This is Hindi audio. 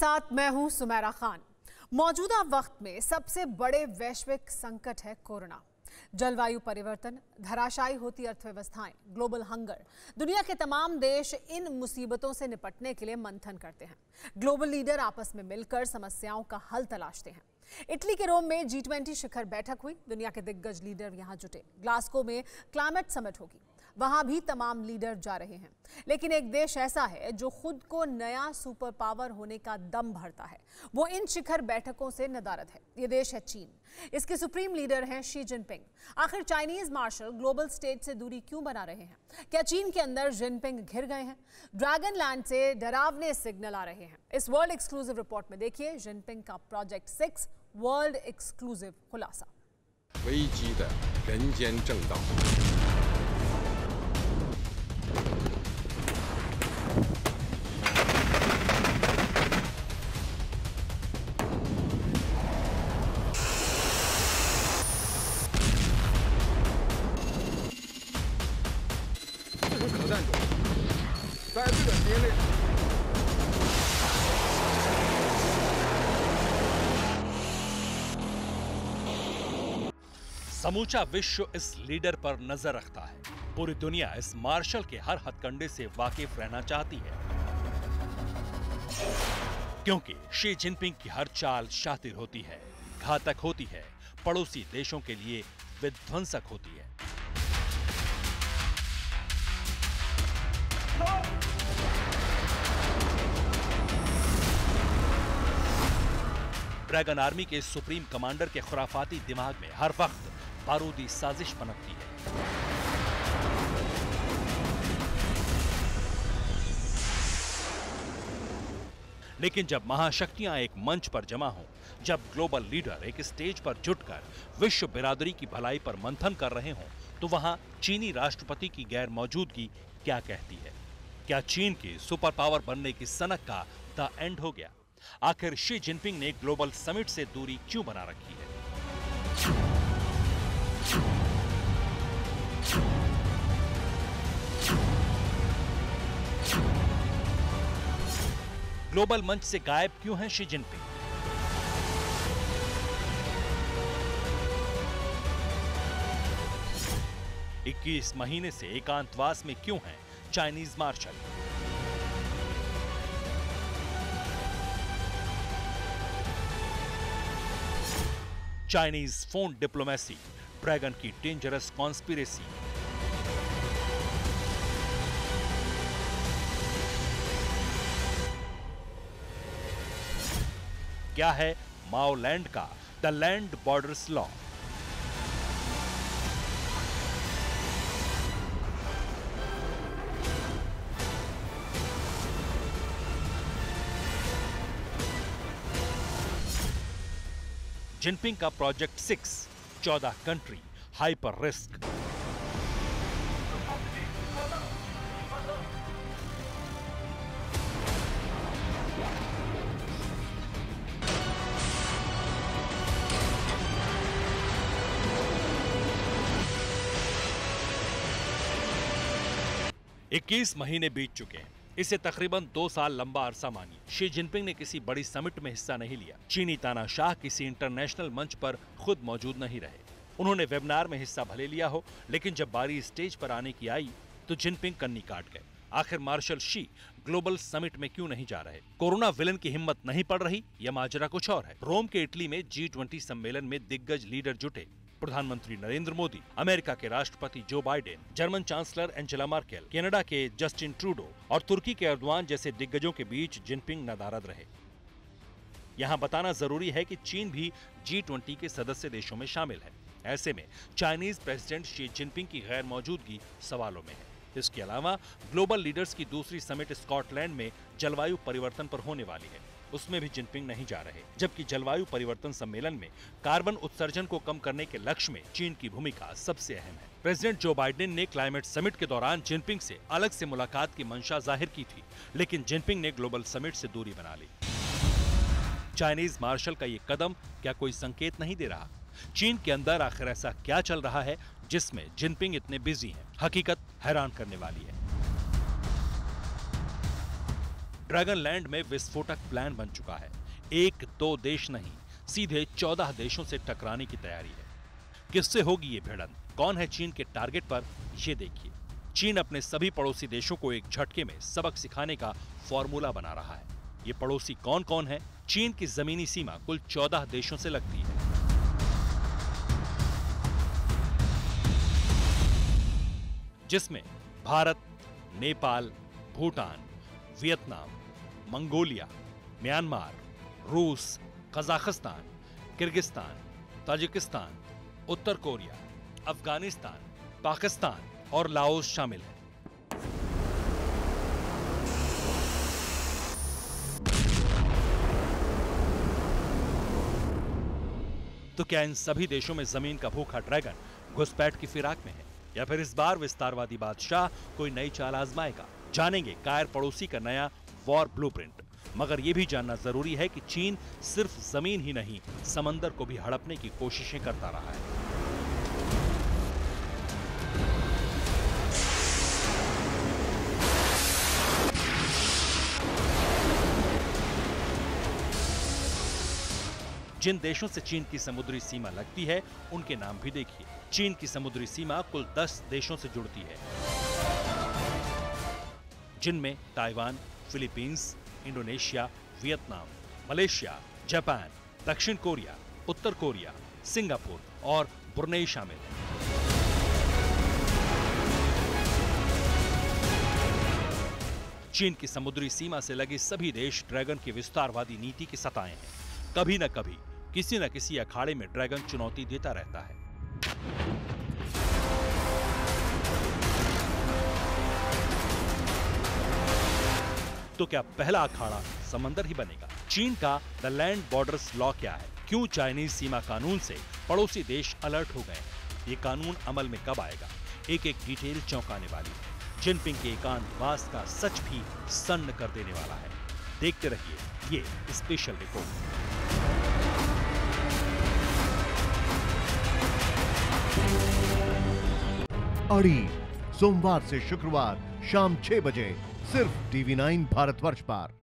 साथ मैं हूं सुमेरा खान। मौजूदा वक्त में सबसे बड़े वैश्विक संकट है कोरोना। जलवायु परिवर्तन, धराशायी होती अर्थव्यवस्थाएं, ग्लोबल हंगर, दुनिया के तमाम देश इन मुसीबतों से निपटने के लिए मंथन करते हैं। ग्लोबल लीडर आपस में मिलकर समस्याओं का हल तलाशते हैं। इटली के रोम में G20 शिखर बैठक हुई। दुनिया के दिग्गज लीडर यहां जुटे। ग्लास्गो में क्लाइमेट समिट होगी, वहां भी तमाम लीडर जा रहे हैं। लेकिन एक देश ऐसा है जो खुद को नया सुपर पावर होने का दम भरता है, वो इन शिखर बैठकों से नदारद है। ये देश है चीन। इसके सुप्रीम लीडर हैं शी जिनपिंग। आखिर चाइनीज मार्शल ग्लोबल स्टेज से दूरी क्यों बना रहे हैं? क्या चीन के अंदर जिनपिंग घिर गए हैं? ड्रैगन लैंड से डरावने सिग्नल आ रहे हैं। इस वर्ल्ड एक्सक्लूसिव रिपोर्ट में देखिए जिनपिंग का प्रोजेक्ट 6 वर्ल्ड एक्सक्लूसिव खुलासा। समूचा विश्व इस लीडर पर नजर रखता है। पूरी दुनिया इस मार्शल के हर हथकंडे से वाकिफ रहना चाहती है, क्योंकि शी जिनपिंग की हर चाल शातिर होती है, घातक होती है, पड़ोसी देशों के लिए विध्वंसक होती है। ड्रैगन आर्मी के सुप्रीम कमांडर के खुराफाती दिमाग में हर वक्त बारूदी साजिश पनपती है। लेकिन जब महाशक्तियां एक मंच पर जमा हों, जब ग्लोबल लीडर एक स्टेज पर जुटकर विश्व बिरादरी की भलाई पर मंथन कर रहे हों, तो वहां चीनी राष्ट्रपति की गैर मौजूदगी क्या कहती है? क्या चीन के सुपर पावर बनने की सनक का द एंड हो गया? आखिर शी जिनपिंग ने ग्लोबल समिट से दूरी क्यों बना रखी है? ग्लोबल मंच से गायब क्यों है शी जिनपिंग? इक्कीस महीने से एकांतवास में क्यों है Chinese marshal? Chinese phone diplomacy, dragon की डेंजरस कॉन्स्पिरेसी, क्या है माओलैंड का the land borders law? Jinping का प्रोजेक्ट 6, 14 कंट्री, हाइपर रिस्क। इक्कीस महीने बीत चुके हैं। इसे तकरीबन 2 साल लंबा अरसा मानिए। शी जिनपिंग ने किसी बड़ी समिट में हिस्सा नहीं लिया। चीनी तानाशाह किसी इंटरनेशनल मंच पर खुद मौजूद नहीं रहे। उन्होंने वेबिनार में हिस्सा भले लिया हो, लेकिन जब बारी स्टेज पर आने की आई तो जिनपिंग कन्नी काट गए। आखिर मार्शल शी ग्लोबल समिट में क्यों नहीं जा रहे? कोरोना विलन की हिम्मत नहीं पड़ रही या माजरा कुछ और है? रोम के इटली में G20 सम्मेलन में दिग्गज लीडर जुटे। प्रधानमंत्री नरेंद्र मोदी, अमेरिका के राष्ट्रपति Joe Biden, German chancellor Angela Merkel, Canada के जस्टिन ट्रूडो और तुर्की के अर्द्वान जैसे दिग्गजों के बीच जिनपिंग नदारद रहे। यहां बताना जरूरी है कि चीन भी G20 के सदस्य देशों में शामिल है। ऐसे में चाइनीज प्रेसिडेंट शी जिनपिंग की गैर मौजूदगी सवालों में है। इसके अलावा ग्लोबल लीडर्स की दूसरी समिट स्कॉटलैंड में जलवायु परिवर्तन पर होने वाली है, उसमें भी जिनपिंग नहीं जा रहे। जबकि जलवायु परिवर्तन सम्मेलन में कार्बन उत्सर्जन को कम करने के लक्ष्य में चीन की भूमिका सबसे अहम है। प्रेसिडेंट जो बाइडेन ने क्लाइमेट समिट के दौरान जिनपिंग से अलग से मुलाकात की मंशा जाहिर की थी, लेकिन जिनपिंग ने ग्लोबल समिट से दूरी बना ली। चाइनीज मार्शल का ये कदम क्या कोई संकेत नहीं दे रहा? चीन के अंदर आखिर ऐसा क्या चल रहा है जिसमें जिनपिंग इतने बिजी हैं? हकीकत हैरान करने वाली है। ड्रैगन लैंड में विस्फोटक प्लान बन चुका है। 1-2 देश नहीं, सीधे 14 देशों से टकराने की तैयारी है। किससे होगी ये भिड़ंत, कौन है चीन के टारगेट पर, ये देखिए। चीन अपने सभी पड़ोसी देशों को एक झटके में सबक सिखाने का फॉर्मूला बना रहा है। ये पड़ोसी कौन कौन है? चीन की जमीनी सीमा कुल 14 देशों से लगती है। जिसमें Bharat, Nepal, Bhutan, Vietnam, Mongolia, Myanmar, रूस, कजाकिस्तान, किर्गिस्तान, ताजिकिस्तान, उत्तर कोरिया, अफगानिस्तान, पाकिस्तान और लाओस शामिल है। तो क्या इन सभी देशों में जमीन का भूखा ड्रैगन घुसपैठ की फिराक में है, या फिर इस बार विस्तारवादी बादशाह कोई नई चाल आजमाएगा? जानेंगे कायर पड़ोसी का नया वॉर ब्लूप्रिंट। मगर यह भी जानना जरूरी है कि चीन सिर्फ जमीन ही नहीं, समंदर को भी हड़पने की कोशिशें करता रहा है। जिन देशों से चीन की समुद्री सीमा लगती है, उनके नाम भी देखिए। चीन की समुद्री सीमा कुल 10 देशों से जुड़ती है, जिनमें Taiwan, Philippines, Indonesia, Vietnam, Malaysia, Japan, दक्षिण कोरिया, उत्तर कोरिया, सिंगापुर और ब्रुनेई शामिल हैं। चीन की समुद्री सीमा से लगे सभी देश ड्रैगन की विस्तारवादी नीति की सताएं हैं। कभी न कभी किसी न किसी अखाड़े में ड्रैगन चुनौती देता रहता है। तो क्या पहला अखाड़ा समंदर ही बनेगा? चीन का द लैंड बॉर्डर्स लॉ क्या है? क्यों चाइनीज सीमा कानून से पड़ोसी देश अलर्ट हो गए? ये कानून अमल में कब आएगा? एक एक डिटेल चौंकाने वाली है। जिनपिंग के एकांतवास का सच भी सन्न कर देने वाला है। देखते रहिए ये स्पेशल रिपोर्ट। अड़ी सोमवार से शुक्रवार शाम 6 बजे सिर्फ टीवी 9 भारत वर्ष पर।